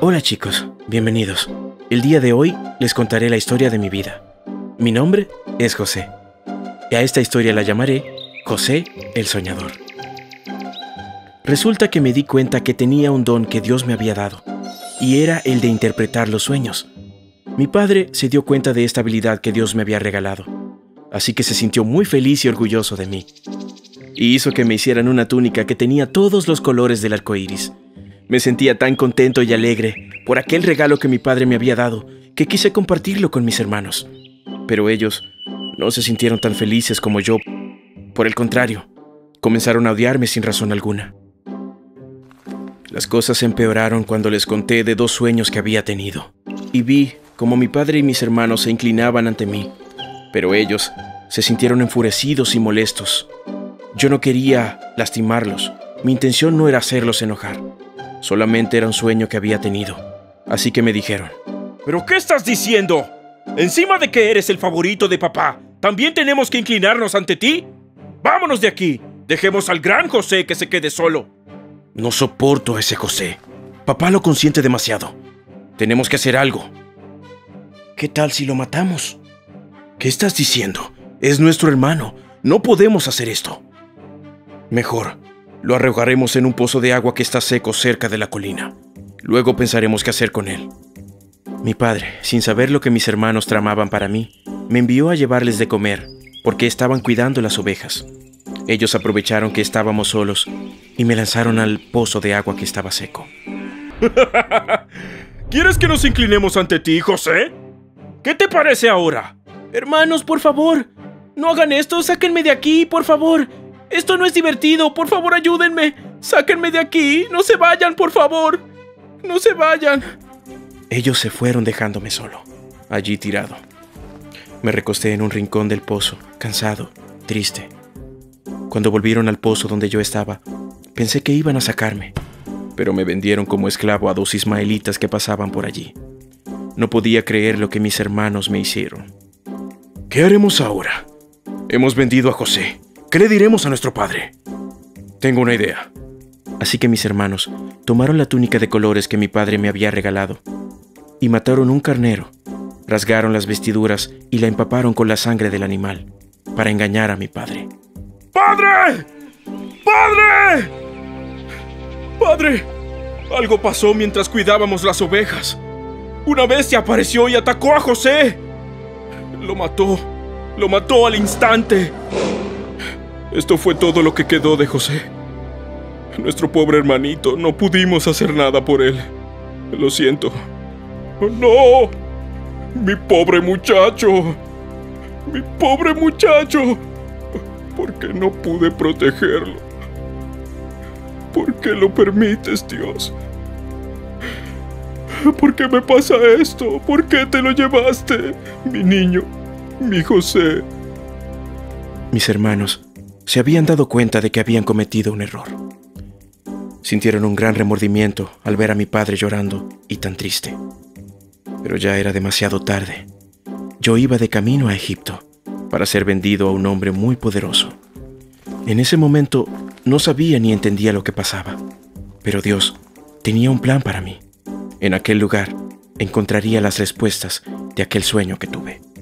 Hola chicos, bienvenidos. El día de hoy les contaré la historia de mi vida. Mi nombre es José. Y a esta historia la llamaré José el Soñador. Resulta que me di cuenta que tenía un don que Dios me había dado, y era el de interpretar los sueños. Mi padre se dio cuenta de esta habilidad que Dios me había regalado, así que se sintió muy feliz y orgulloso de mí. Y hizo que me hicieran una túnica que tenía todos los colores del arco iris. Me sentía tan contento y alegre por aquel regalo que mi padre me había dado, que quise compartirlo con mis hermanos. Pero ellos no se sintieron tan felices como yo. Por el contrario, comenzaron a odiarme sin razón alguna. Las cosas empeoraron cuando les conté de dos sueños que había tenido. Y vi cómo mi padre y mis hermanos se inclinaban ante mí. Pero ellos se sintieron enfurecidos y molestos. Yo no quería lastimarlos. Mi intención no era hacerlos enojar. Solamente era un sueño que había tenido. Así que me dijeron: ¿pero qué estás diciendo? Encima de que eres el favorito de papá, ¿también tenemos que inclinarnos ante ti? ¡Vámonos de aquí! ¡Dejemos al gran José que se quede solo! No soporto a ese José. Papá lo consiente demasiado. Tenemos que hacer algo. ¿Qué tal si lo matamos? ¿Qué estás diciendo? Es nuestro hermano. No podemos hacer esto. Mejor. Lo arrojaremos en un pozo de agua que está seco cerca de la colina. Luego pensaremos qué hacer con él. Mi padre, sin saber lo que mis hermanos tramaban para mí, me envió a llevarles de comer, porque estaban cuidando las ovejas. Ellos aprovecharon que estábamos solos y me lanzaron al pozo de agua que estaba seco. ¿Quieres que nos inclinemos ante ti, José? ¿Qué te parece ahora? Hermanos, por favor, no hagan esto, sáquenme de aquí, por favor. ¡Esto no es divertido! ¡Por favor, ayúdenme! ¡Sáquenme de aquí! ¡No se vayan, por favor! ¡No se vayan! Ellos se fueron dejándome solo, allí tirado. Me recosté en un rincón del pozo, cansado, triste. Cuando volvieron al pozo donde yo estaba, pensé que iban a sacarme, pero me vendieron como esclavo a dos ismaelitas que pasaban por allí. No podía creer lo que mis hermanos me hicieron. ¿Qué haremos ahora? Hemos vendido a José. ¿Qué le diremos a nuestro padre? Tengo una idea. Así que mis hermanos tomaron la túnica de colores que mi padre me había regalado y mataron un carnero, rasgaron las vestiduras y la empaparon con la sangre del animal para engañar a mi padre. ¡Padre! ¡Padre! ¡Padre! Algo pasó mientras cuidábamos las ovejas. Una bestia apareció y atacó a José. Lo mató al instante. Esto fue todo lo que quedó de José. Nuestro pobre hermanito, no pudimos hacer nada por él. Lo siento. ¡Oh, no! ¡Mi pobre muchacho! ¡Mi pobre muchacho! ¿Por qué no pude protegerlo? ¿Por qué lo permites, Dios? ¿Por qué me pasa esto? ¿Por qué te lo llevaste? Mi niño, mi José. Mis hermanos se habían dado cuenta de que habían cometido un error. Sintieron un gran remordimiento al ver a mi padre llorando y tan triste. Pero ya era demasiado tarde. Yo iba de camino a Egipto para ser vendido a un hombre muy poderoso. En ese momento no sabía ni entendía lo que pasaba, pero Dios tenía un plan para mí. En aquel lugar encontraría las respuestas de aquel sueño que tuve.